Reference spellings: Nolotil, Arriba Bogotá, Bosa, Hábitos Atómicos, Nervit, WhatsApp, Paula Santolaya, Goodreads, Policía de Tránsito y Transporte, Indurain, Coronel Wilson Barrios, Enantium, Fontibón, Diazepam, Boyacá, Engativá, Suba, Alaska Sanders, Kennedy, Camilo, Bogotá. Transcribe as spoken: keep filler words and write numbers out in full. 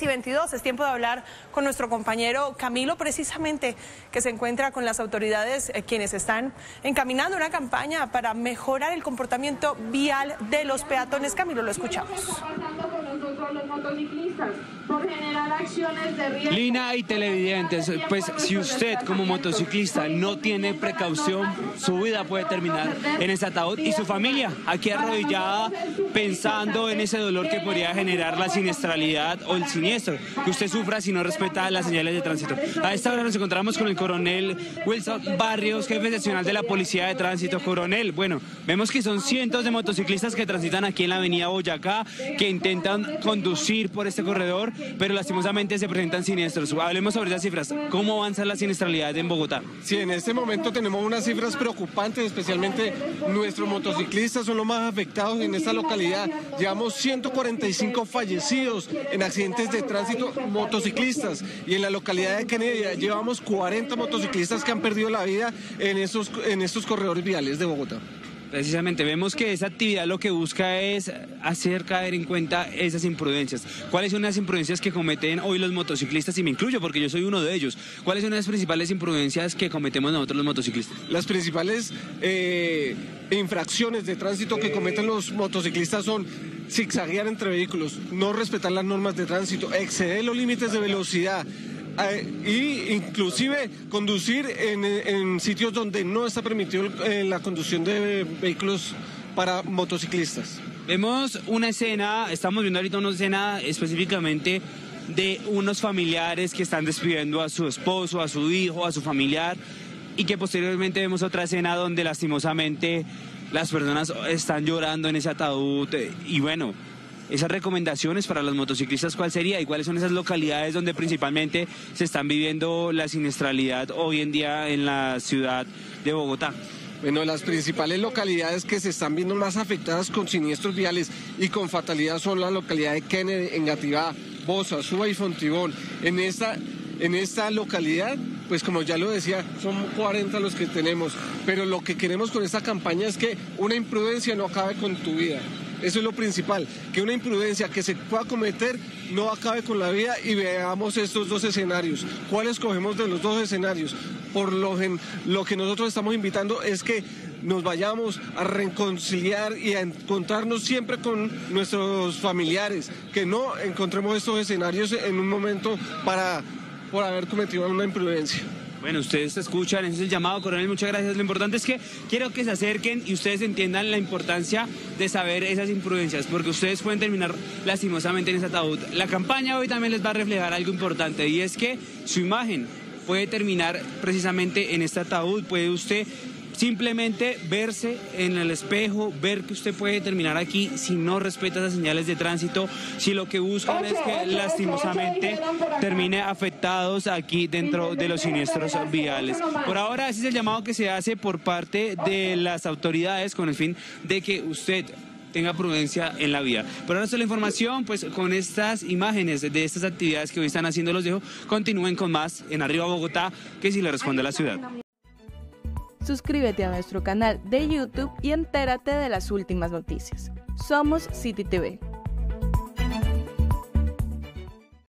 diez y veintidós. Es tiempo de hablar con nuestro compañero Camilo, precisamente, que se encuentra con las autoridades eh, quienes están encaminando una campaña para mejorar el comportamiento vial de los peatones. Camilo, lo escuchamos. Lina y televidentes, pues si usted como motociclista no tiene precaución, su vida puede terminar en ese ataúd y su familia aquí arrodillada pensando en ese dolor que podría generar la siniestralidad o el siniestro que usted sufra si no respeta las señales de tránsito. A esta hora nos encontramos con el coronel Wilson Barrios, jefe seccional de la Policía de Tránsito. Coronel, bueno, vemos que son cientos de motociclistas que transitan aquí en la avenida Boyacá, que intentan conducir por este corredor, pero lastimosamente se presentan siniestros. Hablemos sobre esas cifras. ¿Cómo avanza la siniestralidad en Bogotá? Sí, en este momento tenemos unas cifras preocupantes, especialmente nuestros motociclistas son los más afectados en esta localidad. Llevamos ciento cuarenta y cinco fallecidos en accidentes de tránsito motociclistas, y en la localidad de Kennedy llevamos cuarenta motociclistas que han perdido la vida en estos, en estos corredores viales de Bogotá. Precisamente, vemos que esa actividad lo que busca es hacer caer en cuenta esas imprudencias. ¿Cuáles son las imprudencias que cometen hoy los motociclistas? Y me incluyo porque yo soy uno de ellos. ¿Cuáles son las principales imprudencias que cometemos nosotros los motociclistas? Las principales eh, infracciones de tránsito que cometen los motociclistas son zigzaguear entre vehículos, no respetar las normas de tránsito, exceder los límites de velocidad, e inclusive conducir en, en sitios donde no está permitido la conducción de vehículos para motociclistas. Vemos una escena, estamos viendo ahorita una escena específicamente de unos familiares que están despidiendo a su esposo, a su hijo, a su familiar, y que posteriormente vemos otra escena donde lastimosamente las personas están llorando en ese ataúd. Y bueno, esas recomendaciones para los motociclistas, ¿cuál sería? ¿Y cuáles son esas localidades donde principalmente se están viviendo la siniestralidad hoy en día en la ciudad de Bogotá? Bueno, las principales localidades que se están viendo más afectadas con siniestros viales y con fatalidad son la localidad de Kennedy, Engativá, Bosa, Suba y Fontibón. En esta, en esta localidad, pues como ya lo decía, son cuarenta los que tenemos, pero lo que queremos con esta campaña es que una imprudencia no acabe con tu vida. Eso es lo principal, que una imprudencia que se pueda cometer no acabe con la vida. Y veamos estos dos escenarios, ¿cuáles cogemos de los dos escenarios? Por lo, lo que nosotros estamos invitando es que nos vayamos a reconciliar y a encontrarnos siempre con nuestros familiares, que no encontremos estos escenarios en un momento para, por haber cometido una imprudencia. Bueno, ustedes escuchan, ese es el llamado, coronel, muchas gracias. Lo importante es que quiero que se acerquen y ustedes entiendan la importancia de saber esas imprudencias, porque ustedes pueden terminar lastimosamente en ese ataúd. La campaña hoy también les va a reflejar algo importante, y es que su imagen puede terminar precisamente en este ataúd. Puede usted simplemente verse en el espejo, ver que usted puede terminar aquí si no respeta las señales de tránsito, si lo que buscan es que lastimosamente termine afectados aquí dentro de los siniestros viales. Por ahora ese es el llamado que se hace por parte de las autoridades con el fin de que usted tenga prudencia en la vida. Por ahora esta es la información, pues con estas imágenes de estas actividades que hoy están haciendo los dejo. Continúen con más en Arriba Bogotá, que si le responde a la ciudad. Suscríbete a nuestro canal de YouTube y entérate de las últimas noticias. Somos City T V.